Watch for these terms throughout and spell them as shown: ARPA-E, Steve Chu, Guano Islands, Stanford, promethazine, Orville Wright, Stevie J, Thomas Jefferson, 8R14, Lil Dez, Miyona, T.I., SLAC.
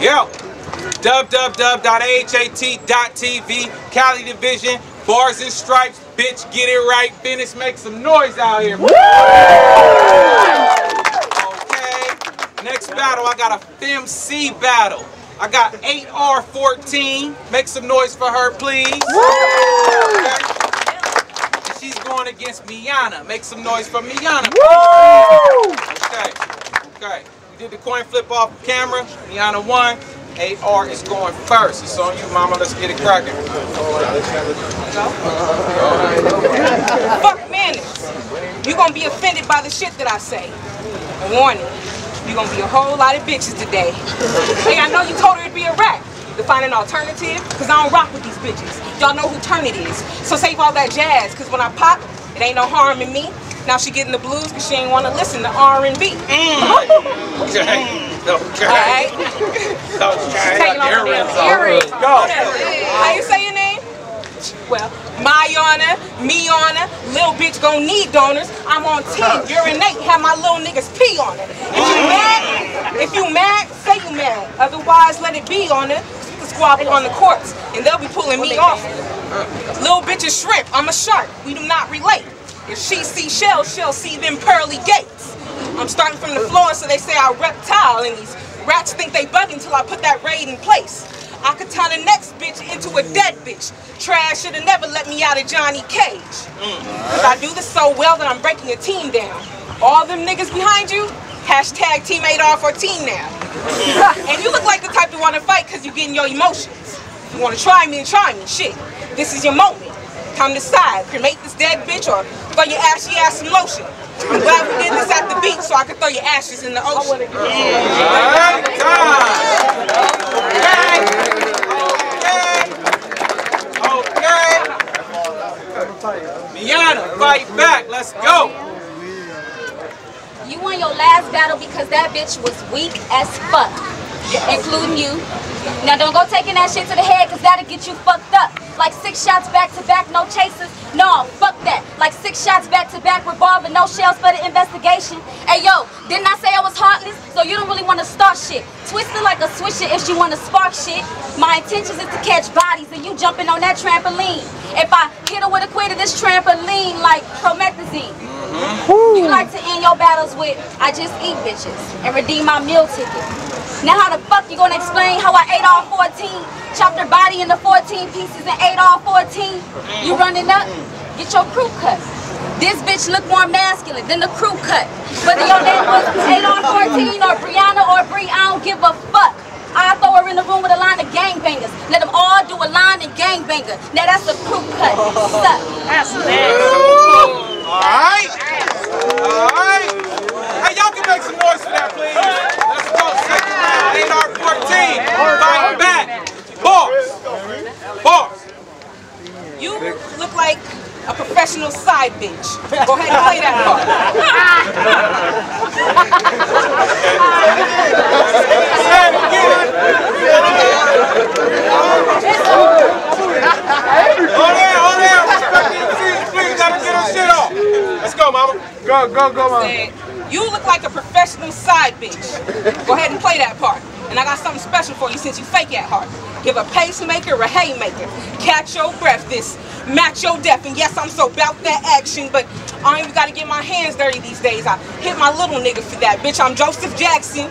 Yo, www.ahat.tv, Cali Division, Bars and Stripes, bitch, get it right, finish, make some noise out here. Woo! Okay, next battle, I got a FemC battle. I got 8R14, make some noise for her, please. Okay. And she's going against Miyona, make some noise for Miyona. Woo! Okay, we did the coin flip off camera, Miyona won. AR is going first. It's on you, mama. Let's get it cracking. Fuck manners. You're gonna be offended by the shit that I say. Warning. You're gonna be a whole lot of bitches today. Hey, I know you told her it'd be a wrap. To find an alternative, because I don't rock with these bitches. Y'all know who turn it is. So save all that jazz, because when I pop, it ain't no harm in me. Now she getting the blues because she ain't want to listen to R&B. Okay. Okay. All right. Okay. Taking off earrings. Go. How you say your name? Well, Miyona, little bitch gonna need donors. I'm on 10, urinate, have my little niggas pee on it. If you mad, say you mad. Otherwise, let it be on it. We can squabble on the courts, and they'll be pulling me off. Little bitch is shrimp. I'm a shark. We do not relate. If she see shells, she'll see them pearly gates. I'm starting from the floor, so they say I reptile, and these rats think they bugging until I put that raid in place. I could turn the next bitch into a dead bitch. Trash should have never let me out of Johnny Cage. Because I do this so well that I'm breaking a team down. All them niggas behind you, hashtag Team 8R14 now. And you look like the type to want to fight because you're getting your emotions. If you want to try me, shit. This is your moment. Come decide, cremate this dead bitch or throw your ashy ass in lotion. I'm glad we did this at the beach so I could throw your ashes in the ocean. Alright, okay. Miyona, fight back. Let's go. You won your last battle because that bitch was weak as fuck, including you. Now don't go taking that shit to the head because that'll get you fucked up. Like 6 shots back to back, no chasers. No, fuck that. Like 6 shots back to back, revolver, no shells for the investigation. Hey yo, didn't I say I was heartless? So you don't really want to start shit. Twist it like a swisher if you want to spark shit. My intentions is to catch bodies and you jumping on that trampoline. If I hit her with a quitter, this trampoline like promethazine. You like to end your battles with, I just eat bitches and redeem my meal ticket. Now how the fuck you gonna explain how I ate all 14, chopped her body into 14 pieces and ate all 14? You running up? Get your crew cut. This bitch look more masculine than the crew cut. Whether your name was 8R14 or Brianna or Bree, I don't give a fuck. I throw her in the room with a line of gangbangers. Let them all do a line of gangbanger. Now that's a crew cut. Suck. That's nasty. Alright, hey, y'all can make some noise for that, please. Let's go, second round, 8R14, fight back, bars. You look like a professional side bitch. Go ahead and play that part. You look like a professional side bitch. Go ahead and play that part. And I got something special for you since you fake at heart. Give a pacemaker or a haymaker. Catch your breath, this match your death. And yes, I'm so about that action, but I ain't even gotta get my hands dirty these days. I hit my little nigga for that, bitch. I'm Joseph Jackson.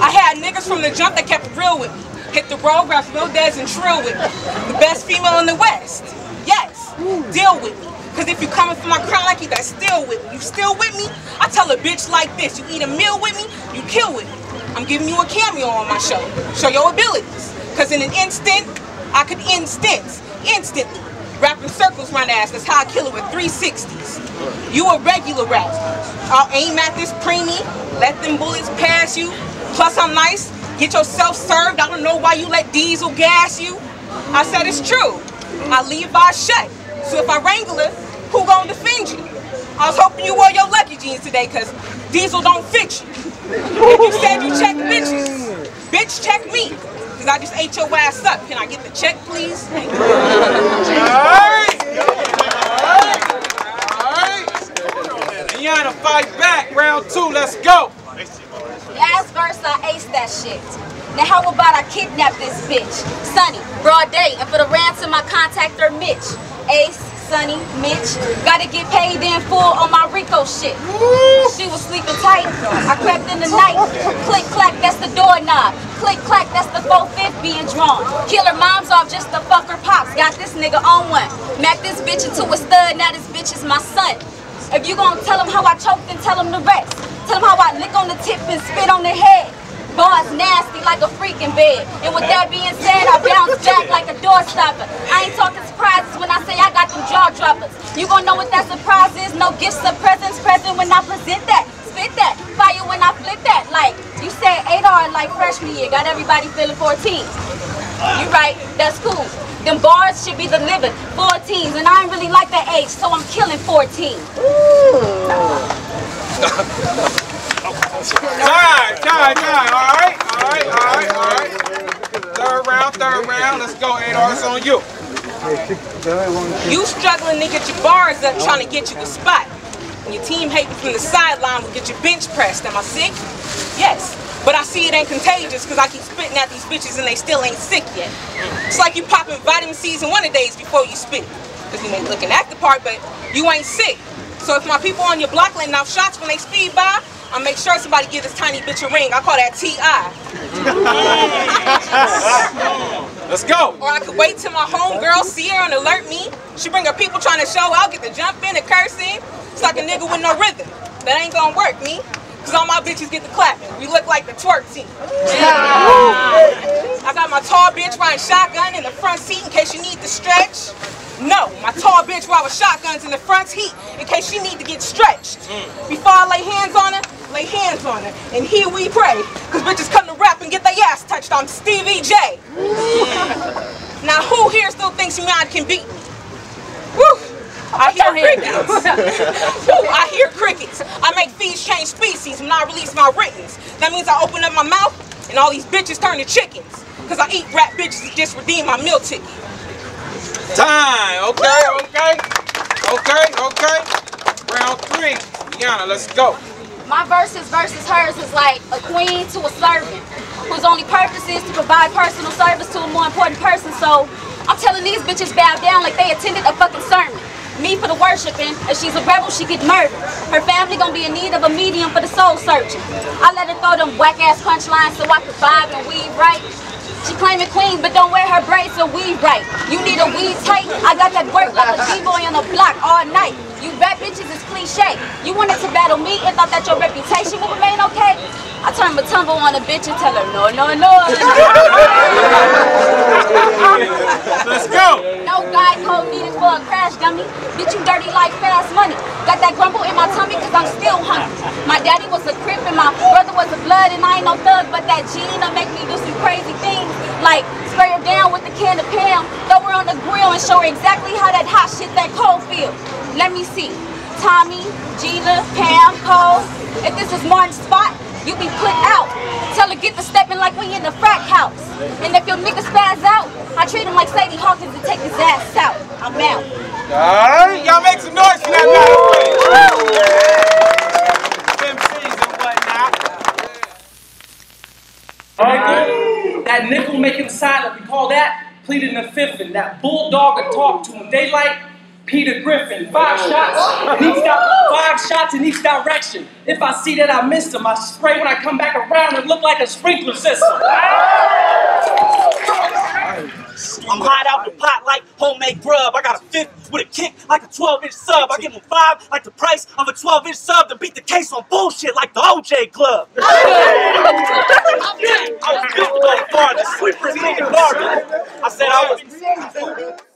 I had niggas from the jump that kept it real with me. Hit the road, grab Lil Dez and Trill with me. The best female in the West. Yes, deal with me. Cause if you coming for my crown like you, that's still with me. You still with me? I tell a bitch like this, you eat a meal with me, you kill with me. I'm giving you a cameo on my show. Show your abilities. Cause in an instant, I could instantly. Wrapping circles my ass, that's how I kill it with 360s. You a regular rat. I'll aim at this preemie, let them bullets pass you. Plus I'm nice, get yourself served. I don't know why you let diesel gas you. I said it's true. I leave by shut. So if I wrangle her, who gonna defend you? I was hoping you wore your lucky jeans today, cause diesel don't fit you. If you said you check bitches, bitch check me, cause I just ate your ass up. Can I get the check, please? Thank you. All right. Miyona, fight back, round 2, let's go. Ass versus, I ace that shit. Now how about I kidnap this bitch? Sonny, broad day, and for the ransom I contact her Mitch. Ace, Sonny, Mitch, gotta get paid in full on my Rico shit. She was sleeping tight, I crept in the night. Click, clack, that's the doorknob. Click, clack, that's the 4-5 being drawn. Kill her moms off just to fuck her pops. Got this nigga on one. Mac this bitch into a stud, now this bitch is my son. If you gonna tell him how I choked, then tell him the rest. Tell him how I lick on the tip and spit on the head. Bars nasty like a freaking bed. And with that being said, I bounce back like a door stopper. I ain't talking surprises when I say I got them jaw droppers. You gonna know what that surprise is? No gifts or presents. Present when I present that. Spit that. Fire when I flip that. Like you said, 8R like freshman year. Got everybody feeling 14. You right, that's cool. Them bars should be delivered, 14s, and I ain't really like that age, so I'm killing 14. All right. Third round, let's go, 8R, it's on you. You struggling to get your bars up, trying to get you a spot. And your team hating from the sideline will get your bench pressed. Am I sick? Yes. But I see it ain't contagious because I keep spitting at these bitches and they still ain't sick yet. It's like you popping vitamin C's in one of the days before you spit. Because you ain't looking at the part, but you ain't sick. So if my people on your block letting off shots when they speed by, I'll make sure somebody give this tiny bitch a ring. I call that T.I. Let's go. Or I could wait till my homegirl see her and alert me. She bring her people trying to show out, get the jump in and cursing. It's like a nigga with no rhythm. That ain't gonna work, me. Cause all my bitches get the clapping. We look like the twerk team. Yeah. I got my tall bitch riding shotgun in the front seat in case you need to stretch. No, my tall bitch ride with shotguns in the front seat in case she need to get stretched. Before I lay hands on her. And here we pray. Cause bitches come to rap and get their ass touched. I'm Stevie J. Now who here still thinks Miyona can beat me? Woo! I hear crickets. I make fees change species when I release my writtens. That means I open up my mouth and all these bitches turn to chickens. Because I eat rat bitches to just redeem my meal ticket. Time. Okay. Round 3. Miyona, let's go. My verses versus hers is like a queen to a servant whose only purpose is to provide personal service to a more important person. So I'm telling these bitches bow down like they attended a fucking sermon. Me for the worshiping. If she's a rebel, she get murdered. Her family gonna be in need of a medium for the soul searching. I let her throw them whack-ass punchlines so I could vibe and weave right. She claiming queen, but don't wear her braids or weave right. You need a weave tight? I got that work like a G-boy on the block all night. You rap bitches is cliché. You wanted to battle me and thought that your reputation would remain okay? I turn my tumble on a bitch and tell her, no. Let's go. No guide code needed for a crash dummy. Bitch, you dirty like fast money. Got that grumble in my tummy because I'm still hungry. My daddy was a crip and my brother was a blood and I ain't no thug, but that gene will make me do some crazy things. Like, spray her down with the can of Pam, throw her on the grill and show her exactly how that hot shit, that cold feels. Let me see. Tommy, Gina, Pam, Cole. If this is Martin's spot, you be put out. Tell her get to stepping like we in the frack house. And if your nigga spaz out, I treat him like Sadie Hawkins and take his ass out. I'm out. Alright, y'all make some noise for that battle. MCs and whatnot. Alright, that nickel making the side up, we call that pleading the fifth, and that bulldog will talk to him. Daylight. Peter Griffin, 5 shots, in each 5 shots in each direction. If I see that I missed him, I spray when I come back around and look like a sprinkler system. I'm hot out the pot like homemade grub. I got a 5th with a kick like a 12-inch sub. I give him 5 like the price of a 12-inch sub to beat the case on bullshit like the OJ Club. I was built to go farther, sweepers leading bargain. I said I was...